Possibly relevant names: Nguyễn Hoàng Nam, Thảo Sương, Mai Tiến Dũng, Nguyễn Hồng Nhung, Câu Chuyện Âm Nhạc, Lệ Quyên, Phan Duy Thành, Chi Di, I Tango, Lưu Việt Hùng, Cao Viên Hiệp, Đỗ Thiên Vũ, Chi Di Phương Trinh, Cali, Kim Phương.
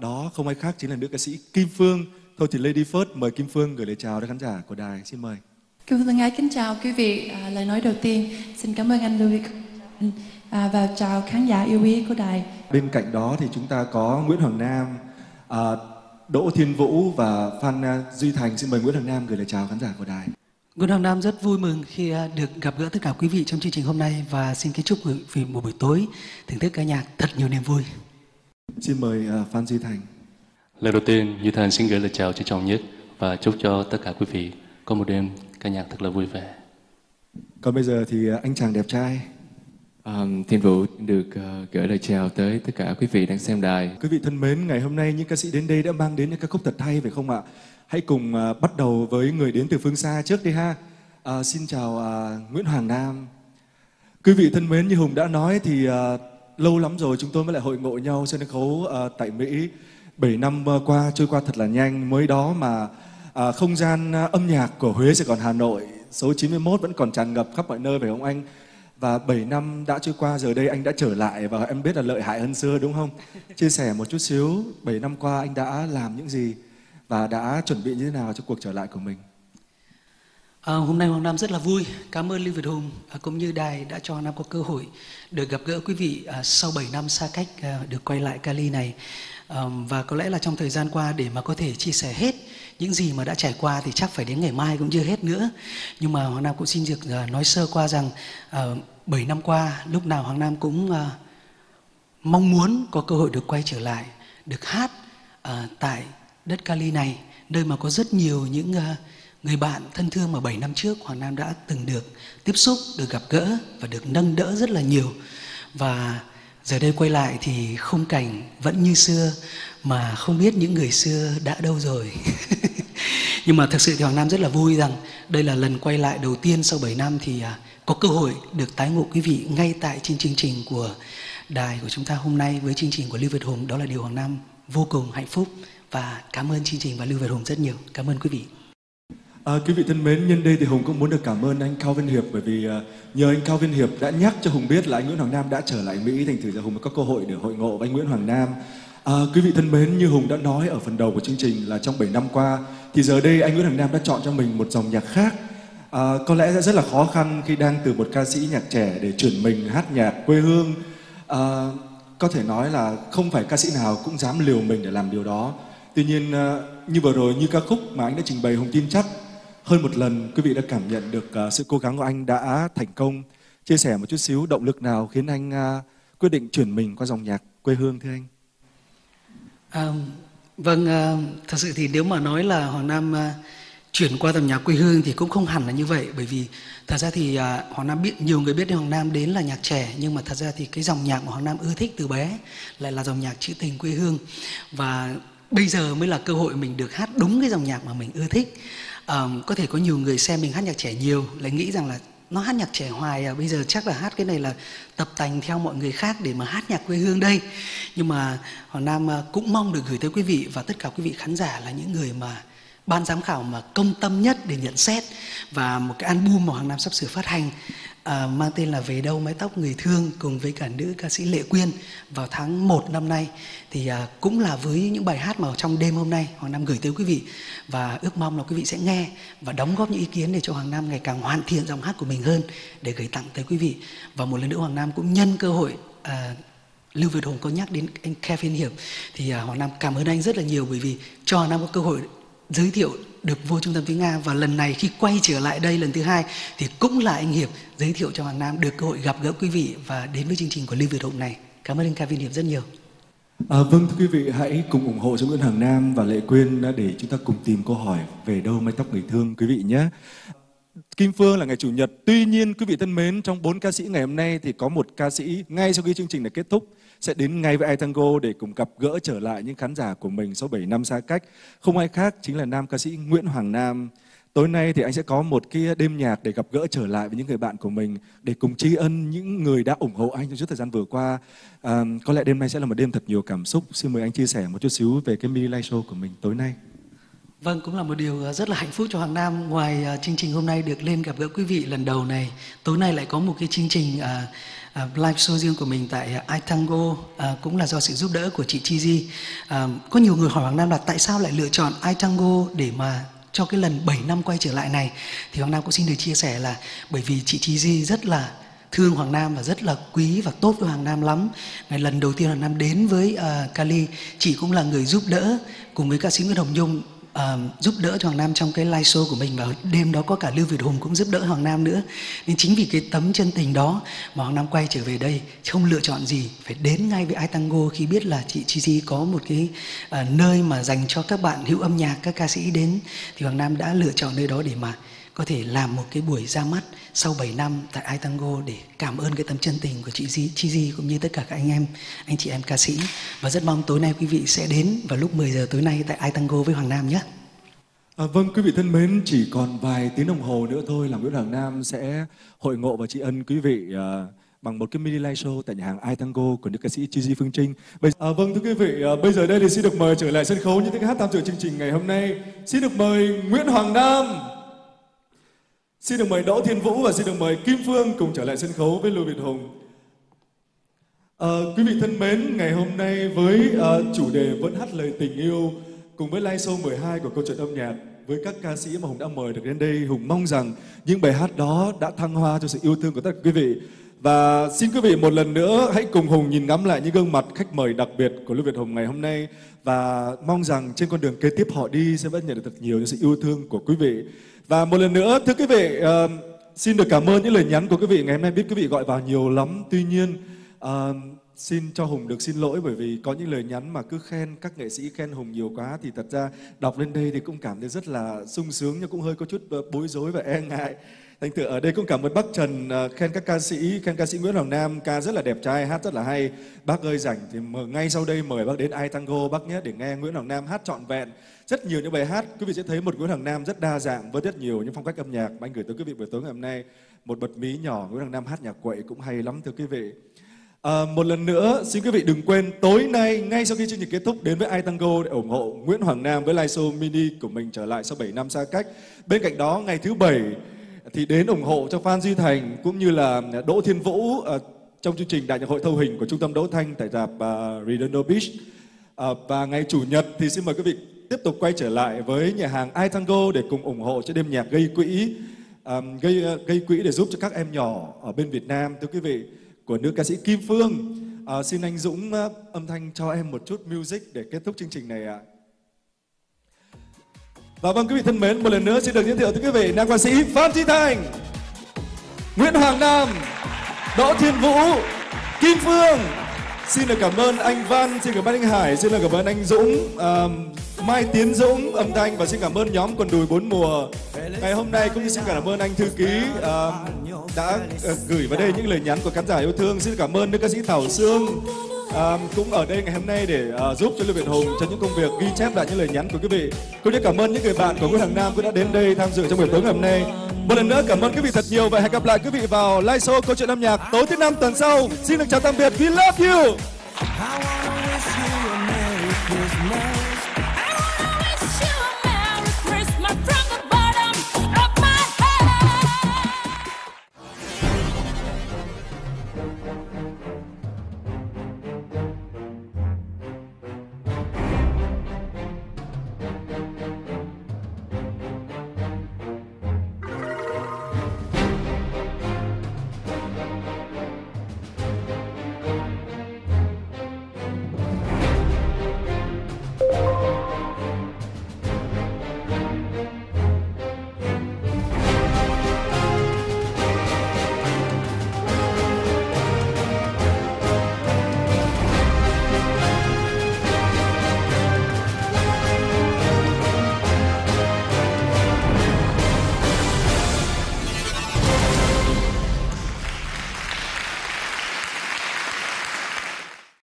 Đó không ai khác chính là nữ ca sĩ Kim Phương. Thôi thì Lady First mời Kim Phương gửi lời chào đến khán giả của đài, xin mời. Kim Phương ái kính chào quý vị. Lời nói đầu tiên xin cảm ơn anh Lưu Việt Hùng và chào khán giả yêu quý của đài. Bên cạnh đó thì chúng ta có Nguyễn Hoàng Nam, Đỗ Thiên Vũ và Phan Duy Thành. Xin mời Nguyễn Hoàng Nam gửi lời chào khán giả của đài. Nguyễn Hoàng Nam rất vui mừng khi được gặp gỡ tất cả quý vị trong chương trình hôm nay và xin kính chúc quý vị một buổi tối thưởng thức ca nhạc thật nhiều niềm vui. Xin mời Phan Duy Thành. Lời đầu tiên, Duy Thành xin gửi lời chào trân trọng nhất và chúc cho tất cả quý vị có một đêm ca nhạc thật là vui vẻ. Còn bây giờ thì anh chàng đẹp trai Thiên Vũ được gửi lời chào tới tất cả quý vị đang xem đài. Quý vị thân mến, ngày hôm nay những ca sĩ đến đây đã mang đến những ca khúc thật hay phải không ạ? Hãy cùng bắt đầu với người đến từ phương xa trước đi ha. Xin chào Nguyễn Hoàng Nam. Quý vị thân mến, như Hùng đã nói thì lâu lắm rồi chúng tôi mới lại hội ngộ nhau trên sân khấu tại Mỹ. 7 năm qua trôi qua thật là nhanh, mới đó mà không gian âm nhạc của Huế Sài Gòn Hà Nội số 91 vẫn còn tràn ngập khắp mọi nơi phải không anh? Và 7 năm đã trôi qua, giờ đây anh đã trở lại và em biết là lợi hại hơn xưa đúng không? Chia sẻ một chút xíu, 7 năm qua anh đã làm những gì và đã chuẩn bị như thế nào cho cuộc trở lại của mình? Hôm nay Hoàng Nam rất là vui. Cảm ơn Lưu Việt Hùng cũng như đài đã cho Hoàng Nam có cơ hội được gặp gỡ quý vị sau 7 năm xa cách được quay lại Cali này. Và có lẽ là trong thời gian qua để mà có thể chia sẻ hết những gì mà đã trải qua thì chắc phải đến ngày mai cũng chưa hết nữa. Nhưng mà Hoàng Nam cũng xin được nói sơ qua rằng 7 năm qua lúc nào Hoàng Nam cũng mong muốn có cơ hội được quay trở lại, được hát tại đất Cali này, nơi mà có rất nhiều những người bạn thân thương mà 7 năm trước Hoàng Nam đã từng được tiếp xúc, được gặp gỡ và được nâng đỡ rất là nhiều. Và giờ đây quay lại thì khung cảnh vẫn như xưa mà không biết những người xưa đã đâu rồi. Nhưng mà thực sự thì Hoàng Nam rất là vui rằng đây là lần quay lại đầu tiên sau 7 năm thì có cơ hội được tái ngộ quý vị ngay tại trên chương trình của đài của chúng ta hôm nay với chương trình của Lưu Việt Hùng. Đó là điều Hoàng Nam vô cùng hạnh phúc và cảm ơn chương trình và Lưu Việt Hùng rất nhiều. Cảm ơn quý vị. Quý vị thân mến, nhân đây thì Hùng cũng muốn được cảm ơn anh Cao Viên Hiệp, bởi vì nhờ anh Cao Viên Hiệp đã nhắc cho Hùng biết là anh Nguyễn Hoàng Nam đã trở lại Mỹ, thành thử ra Hùng mới có cơ hội để hội ngộ với anh Nguyễn Hoàng Nam. Quý vị thân mến, như Hùng đã nói ở phần đầu của chương trình là trong 7 năm qua thì giờ đây anh Nguyễn Hoàng Nam đã chọn cho mình một dòng nhạc khác. Có lẽ rất là khó khăn khi đang từ một ca sĩ nhạc trẻ để chuyển mình hát nhạc quê hương. Có thể nói là không phải ca sĩ nào cũng dám liều mình để làm điều đó. Tuy nhiên như vừa rồi, như ca khúc mà anh đã trình bày, Hùng tin chắc hơn một lần quý vị đã cảm nhận được sự cố gắng của anh đã thành công. Chia sẻ một chút xíu động lực nào khiến anh quyết định chuyển mình qua dòng nhạc quê hương thưa anh? Vâng, thật sự thì nếu mà nói là Hoàng Nam chuyển qua dòng nhạc quê hương thì cũng không hẳn là như vậy, bởi vì thật ra thì Hoàng Nam biết, nhiều người biết Hoàng Nam đến là nhạc trẻ, nhưng mà thật ra thì cái dòng nhạc mà Hoàng Nam ưa thích từ bé lại là dòng nhạc trữ tình quê hương. Và bây giờ mới là cơ hội mình được hát đúng cái dòng nhạc mà mình ưa thích. Có thể có nhiều người xem mình hát nhạc trẻ nhiều lại nghĩ rằng là nó hát nhạc trẻ hoài à, bây giờ chắc là hát cái này là tập tành theo mọi người khác để mà hát nhạc quê hương đây. Nhưng mà Hoàng Nam cũng mong được gửi tới quý vị và tất cả quý vị khán giả là những người mà ban giám khảo mà công tâm nhất để nhận xét. Và một cái album mà Hoàng Nam sắp sửa phát hành mang tên là Về Đâu Mái Tóc Người Thương cùng với cả nữ ca sĩ Lệ Quyên vào tháng 1 năm nay thì cũng là với những bài hát mà trong đêm hôm nay Hoàng Nam gửi tới quý vị, và ước mong là quý vị sẽ nghe và đóng góp những ý kiến để cho Hoàng Nam ngày càng hoàn thiện giọng hát của mình hơn để gửi tặng tới quý vị. Và một lần nữa Hoàng Nam cũng nhân cơ hội Lưu Việt Hùng có nhắc đến anh Cao Viên Hiệp thì Hoàng Nam cảm ơn anh rất là nhiều, bởi vì cho Hoàng Nam có cơ hội giới thiệu được vô Trung tâm Tiếng Nga. Và lần này khi quay trở lại đây lần thứ hai thì cũng là anh Hiệp giới thiệu cho Hoàng Nam được cơ hội gặp gỡ quý vị và đến với chương trình của Lưu Việt Hùng này. Cảm ơn anh Cao Viên Hiệp rất nhiều. Vâng, thưa quý vị, hãy cùng ủng hộ cho Nguyễn Hoàng Nam và Lệ Quyên để chúng ta cùng tìm câu hỏi Về Đâu Mái Tóc Người Thương quý vị nhé. Kim Phương là ngày Chủ nhật, tuy nhiên quý vị thân mến, trong 4 ca sĩ ngày hôm nay thì có một ca sĩ ngay sau khi chương trình này kết thúc sẽ đến ngay với I Tango để cùng gặp gỡ trở lại những khán giả của mình sau 7 năm xa cách. Không ai khác chính là nam ca sĩ Nguyễn Hoàng Nam. Tối nay thì anh sẽ có một cái đêm nhạc để gặp gỡ trở lại với những người bạn của mình, để cùng tri ân những người đã ủng hộ anh trong suốt thời gian vừa qua. Có lẽ đêm nay sẽ là một đêm thật nhiều cảm xúc. Xin mời anh chia sẻ một chút xíu về cái mini live show của mình tối nay. Vâng, cũng là một điều rất là hạnh phúc cho Hoàng Nam. Ngoài chương trình hôm nay được lên gặp gỡ quý vị lần đầu này, tối nay lại có một cái chương trình live show riêng của mình tại I Tango, cũng là do sự giúp đỡ của chị Chi Di. Có nhiều người hỏi Hoàng Nam là tại sao lại lựa chọn I Tango để mà cho cái lần 7 năm quay trở lại này. Thì Hoàng Nam cũng xin được chia sẻ là bởi vì chị Chi Di rất là thương Hoàng Nam và rất là quý và tốt với Hoàng Nam lắm. Ngày lần đầu tiên Hoàng Nam đến với Cali, chị cũng là người giúp đỡ cùng với ca sĩ Nguyễn Hồng Nhung, giúp đỡ cho Hoàng Nam trong cái live show của mình. Và đêm đó có cả Lưu Việt Hùng cũng giúp đỡ Hoàng Nam nữa. Nên chính vì cái tấm chân tình đó mà Hoàng Nam quay trở về đây, không lựa chọn gì, phải đến ngay với I Tango khi biết là chị Chi Di có một cái nơi mà dành cho các bạn hữu âm nhạc, các ca sĩ đến. Thì Hoàng Nam đã lựa chọn nơi đó để mà có thể làm một cái buổi ra mắt sau 7 năm tại I Tango để cảm ơn cái tấm chân tình của chị Chi Di cũng như tất cả các anh em, anh chị em ca sĩ. Và rất mong tối nay quý vị sẽ đến vào lúc 10 giờ tối nay tại I Tango với Hoàng Nam nhé. Vâng, quý vị thân mến, chỉ còn vài tiếng đồng hồ nữa thôi là Nguyễn Hoàng Nam sẽ hội ngộ và tri ân quý vị bằng một cái mini live show tại nhà hàng I Tango của nữ ca sĩ Chi Di Phương Trinh. Vâng thưa quý vị, bây giờ đây thì xin được mời trở lại sân khấu những tiếng hát tham dự chương trình ngày hôm nay. Xin được mời Nguyễn Hoàng Nam, xin được mời Đỗ Thiên Vũ và xin được mời Kim Phương cùng trở lại sân khấu với Lưu Việt Hùng. Quý vị thân mến, ngày hôm nay với chủ đề Vẫn Hát Lời Tình Yêu cùng với live show 12 của Câu Chuyện Âm Nhạc, với các ca sĩ mà Hùng đã mời được đến đây, Hùng mong rằng những bài hát đó đã thăng hoa cho sự yêu thương của tất cả quý vị. Và xin quý vị một lần nữa hãy cùng Hùng nhìn ngắm lại những gương mặt khách mời đặc biệt của Lưu Việt Hùng ngày hôm nay, và mong rằng trên con đường kế tiếp họ đi sẽ vẫn nhận được thật nhiều những sự yêu thương của quý vị. Và một lần nữa, thưa quý vị, xin được cảm ơn những lời nhắn của quý vị. Ngày hôm nay biết quý vị gọi vào nhiều lắm, tuy nhiên xin cho Hùng được xin lỗi, bởi vì có những lời nhắn mà cứ khen, các nghệ sĩ khen Hùng nhiều quá thì thật ra đọc lên đây thì cũng cảm thấy rất là sung sướng, nhưng cũng hơi có chút bối rối và e ngại. Thành thử ở đây cũng cảm ơn bác Trần khen các ca sĩ, khen ca sĩ Nguyễn Hoàng Nam, ca rất là đẹp trai, hát rất là hay. Bác ơi rảnh thì ngay sau đây mời bác đến I Tango bác nhé, để nghe Nguyễn Hoàng Nam hát trọn vẹn rất nhiều những bài hát. Quý vị sẽ thấy một Nguyễn Hoàng Nam rất đa dạng với rất nhiều những phong cách âm nhạc mà anh gửi tới quý vị buổi tối ngày hôm nay. Một bật mí nhỏ, Nguyễn Hoàng Nam hát nhạc quậy cũng hay lắm thưa quý vị. Một lần nữa xin quý vị đừng quên tối nay ngay sau khi chương trình kết thúc đến với I Tango để ủng hộ Nguyễn Hoàng Nam với live show mini của mình trở lại sau 7 năm xa cách. Bên cạnh đó ngày thứ Bảy thì đến ủng hộ cho Phan Duy Thành cũng như là Đỗ Thiên Vũ trong chương trình Đại Nhạc Hội Thâu Hình của Trung tâm Đỗ Thanh tại rạp Redondo Beach. Và ngày Chủ Nhật thì xin mời quý vị tiếp tục quay trở lại với nhà hàng I Tango để cùng ủng hộ cho đêm nhạc gây quỹ, gây quỹ để giúp cho các em nhỏ ở bên Việt Nam thưa quý vị, của nữ ca sĩ Kim Phương. Xin anh Dũng âm thanh cho em một chút music để kết thúc chương trình này ạ. Và vâng quý vị thân mến, một lần nữa xin được giới thiệu tới quý vị nam ca sĩ Phan Duy Thành, Nguyễn Hoàng Nam, Đỗ Thiên Vũ, Kim Phương. Xin được cảm ơn anh Văn, xin cảm ơn anh Hải, xin được cảm ơn anh Dũng, Mai Tiến Dũng âm thanh, và xin cảm ơn nhóm Quần Đùi Bốn Mùa ngày hôm nay, cũng như xin cảm ơn anh thư ký đã gửi vào đây những lời nhắn của khán giả yêu thương. Xin cảm ơn nữ ca sĩ Thảo Sương cũng ở đây ngày hôm nay để giúp cho Lưu Việt Hùng cho những công việc ghi chép lại những lời nhắn của quý vị. Cũng như cảm ơn những người bạn của Nguyễn Hoàng Nam cũng đã đến đây tham dự trong buổi tối ngày hôm nay. Một lần nữa cảm ơn quý vị thật nhiều và hẹn gặp lại quý vị vào live show Câu Chuyện Âm Nhạc tối thứ 5 tuần sau. Xin được chào tạm biệt. We love you.